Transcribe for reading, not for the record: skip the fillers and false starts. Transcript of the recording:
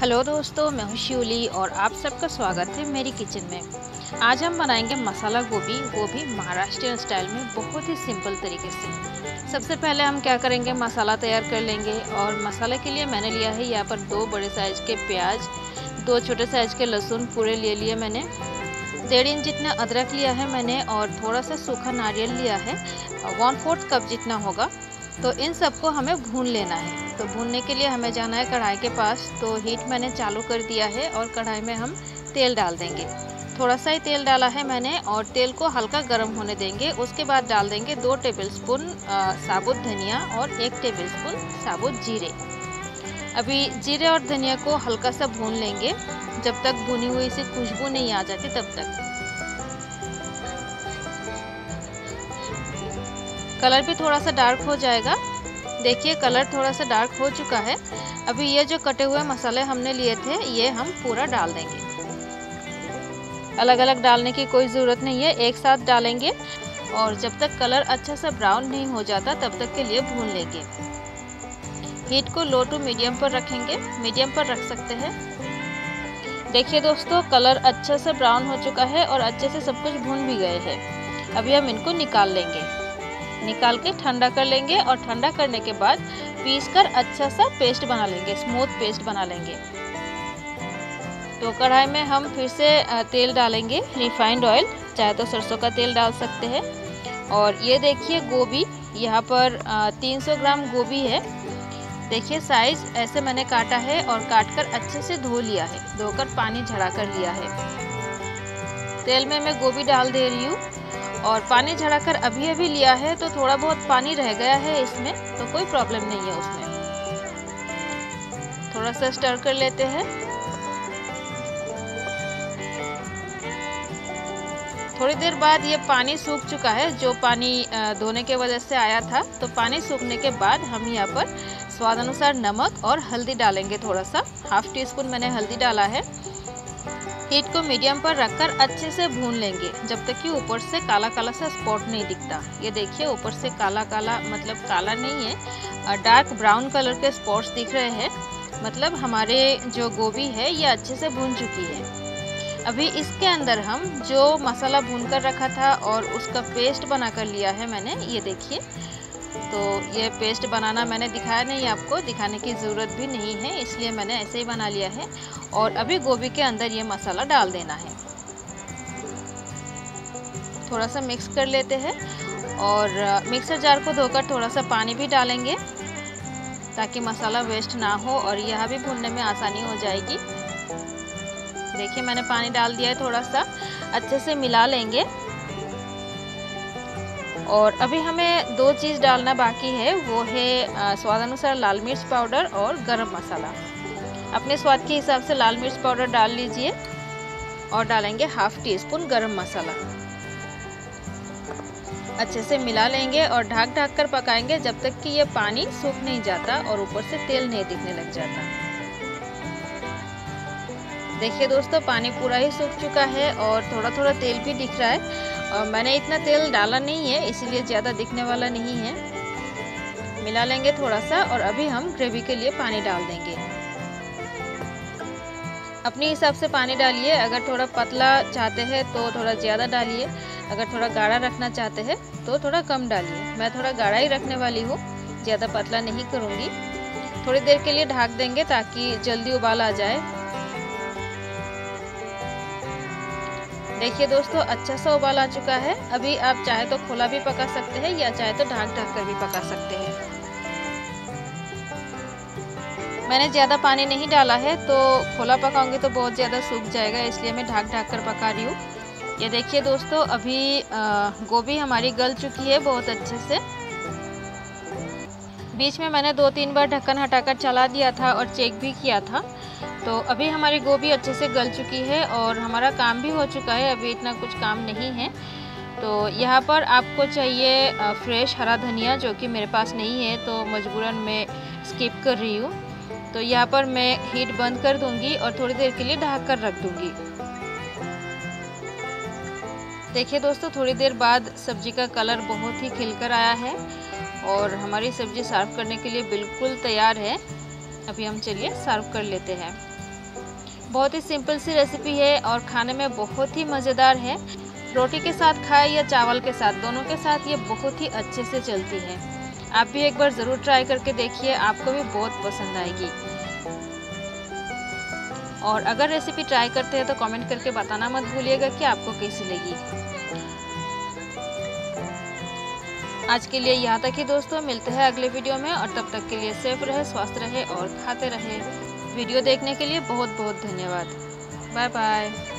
Hello दोस्तों, मैं हूँ शिवली और आप सबका स्वागत है मेरी किचन में। आज हम बनाएंगे मसाला गोभी, वो भी महाराष्ट्रियन स्टाइल में बहुत ही सिंपल तरीके से। सबसे पहले हम क्या करेंगे, मसाला तैयार कर लेंगे। और मसाले के लिए मैंने लिया है यहाँ पर 2 बड़े साइज़ के प्याज, 2 छोटे साइज़ के लहसुन पूरे ले लिए मैंने, 1.5 इंच जितना अदरक लिया है मैंने और थोड़ा सा सूखा नारियल लिया है, 1/4 कप जितना होगा। तो इन सबको हमें भून लेना है। तो भूनने के लिए हमें जाना है कढ़ाई के पास। तो हीट मैंने चालू कर दिया है और कढ़ाई में हम तेल डाल देंगे। थोड़ा सा ही तेल डाला है मैंने और तेल को हल्का गर्म होने देंगे। उसके बाद डाल देंगे 2 टेबलस्पून साबुत धनिया और 1 टेबलस्पून साबुत जीरे। अभी जीरे और धनिया को हल्का सा भून लेंगे, जब तक भुनी हुई से खुशबू नहीं आ जाती तब तक। कलर भी थोड़ा सा डार्क हो जाएगा। देखिए कलर थोड़ा सा डार्क हो चुका है। अभी ये जो कटे हुए मसाले हमने लिए थे ये हम पूरा डाल देंगे। अलग अलग डालने की कोई ज़रूरत नहीं है, एक साथ डालेंगे। और जब तक कलर अच्छा सा ब्राउन नहीं हो जाता तब तक के लिए भून लेंगे। हीट को लो टू मीडियम पर रखेंगे, मीडियम पर रख सकते हैं। देखिए दोस्तों, कलर अच्छा सा ब्राउन हो चुका है और अच्छे से सब कुछ भून भी गए हैं। अभी हम इनको निकाल लेंगे, निकाल के ठंडा कर लेंगे। और ठंडा करने के बाद पीस कर अच्छा सा पेस्ट बना लेंगे, स्मूथ पेस्ट बना लेंगे। तो कढ़ाई में हम फिर से तेल डालेंगे, रिफाइंड ऑयल, चाहे तो सरसों का तेल डाल सकते हैं। और ये देखिए गोभी, यहाँ पर 300 ग्राम गोभी है। देखिए साइज़ ऐसे मैंने काटा है और काट कर अच्छे से धो लिया है, धोकर पानी झड़ा कर लिया है। तेल में मैं गोभी डाल दे रही हूँ और पानी झड़ाकर अभी अभी लिया है, तो थोड़ा बहुत पानी रह गया है इसमें, तो कोई प्रॉब्लम नहीं है उसमें। थोड़ा सा स्टर कर लेते हैं। थोड़ी देर बाद ये पानी सूख चुका है, जो पानी धोने के वजह से आया था। तो पानी सूखने के बाद हम यहाँ पर स्वाद अनुसार नमक और हल्दी डालेंगे, थोड़ा सा 1/2 टीस्पून मैंने हल्दी डाला है। हीट को मीडियम पर रखकर अच्छे से भून लेंगे, जब तक कि ऊपर से काला काला सा स्पॉट नहीं दिखता। ये देखिए ऊपर से काला काला, मतलब काला नहीं है, डार्क ब्राउन कलर के स्पॉट्स दिख रहे हैं, मतलब हमारे जो गोभी है ये अच्छे से भून चुकी है। अभी इसके अंदर हम जो मसाला भून कर रखा था और उसका पेस्ट बना कर लिया है मैंने, ये देखिए। तो ये पेस्ट बनाना मैंने दिखाया नहीं आपको, दिखाने की ज़रूरत भी नहीं है, इसलिए मैंने ऐसे ही बना लिया है। और अभी गोभी के अंदर ये मसाला डाल देना है, थोड़ा सा मिक्स कर लेते हैं। और मिक्सर जार को धोकर थोड़ा सा पानी भी डालेंगे ताकि मसाला वेस्ट ना हो और यह भी भूनने में आसानी हो जाएगी। देखिए मैंने पानी डाल दिया है, थोड़ा सा अच्छे से मिला लेंगे। और अभी हमें 2 चीज़ डालना बाकी है, वो है स्वाद अनुसार लाल मिर्च पाउडर और गरम मसाला। अपने स्वाद के हिसाब से लाल मिर्च पाउडर डाल लीजिए और डालेंगे 1/2 टीस्पून गरम मसाला। अच्छे से मिला लेंगे और ढक ढक कर पकाएंगे, जब तक कि ये पानी सूख नहीं जाता और ऊपर से तेल नहीं दिखने लग जाता। देखिए दोस्तों, पानी पूरा ही सूख चुका है और थोड़ा थोड़ा तेल भी दिख रहा है। और मैंने इतना तेल डाला नहीं है, इसीलिए ज़्यादा दिखने वाला नहीं है। मिला लेंगे थोड़ा सा और अभी हम ग्रेवी के लिए पानी डाल देंगे। अपने हिसाब से पानी डालिए, अगर थोड़ा पतला चाहते हैं तो थोड़ा ज़्यादा डालिए, अगर थोड़ा गाढ़ा रखना चाहते हैं तो थोड़ा कम डालिए। मैं थोड़ा गाढ़ा ही रखने वाली हूँ, ज़्यादा पतला नहीं करूँगी। थोड़ी देर के लिए ढक देंगे ताकि जल्दी उबाल आ जाए। देखिए दोस्तों, अच्छा सा उबाल आ चुका है। अभी आप चाहे तो खुला भी पका सकते हैं या चाहे तो ढक कर भी पका सकते हैं। मैंने ज़्यादा पानी नहीं डाला है, तो खुला पकाऊंगी तो बहुत ज़्यादा सूख जाएगा, इसलिए मैं ढक कर पका रही हूँ। ये देखिए दोस्तों, अभी गोभी हमारी गल चुकी है बहुत अच्छे से। बीच में मैंने 2-3 बार ढक्कन हटाकर चला दिया था और चेक भी किया था। तो अभी हमारी गोभी अच्छे से गल चुकी है और हमारा काम भी हो चुका है, अभी इतना कुछ काम नहीं है। तो यहाँ पर आपको चाहिए फ्रेश हरा धनिया, जो कि मेरे पास नहीं है तो मजबूरन मैं स्किप कर रही हूँ। तो यहाँ पर मैं हीट बंद कर दूँगी और थोड़ी देर के लिए ढक कर रख दूँगी। देखिए दोस्तों, थोड़ी देर बाद सब्जी का कलर बहुत ही खिलकर आया है और हमारी सब्जी सर्व करने के लिए बिल्कुल तैयार है। अभी हम चलिए सर्व कर लेते हैं। बहुत ही सिंपल सी रेसिपी है और खाने में बहुत ही मज़ेदार है। रोटी के साथ खाए या चावल के साथ, दोनों के साथ ये बहुत ही अच्छे से चलती है। आप भी एक बार ज़रूर ट्राई करके देखिए, आपको भी बहुत पसंद आएगी। और अगर रेसिपी ट्राई करते हैं तो कमेंट करके बताना मत भूलिएगा कि आपको कैसी लगी। आज के लिए यहाँ तक ही दोस्तों, मिलते हैं अगले वीडियो में और तब तक के लिए सेफ रहे, स्वस्थ रहे और खाते रहे। वीडियो देखने के लिए बहुत बहुत धन्यवाद। Bye bye.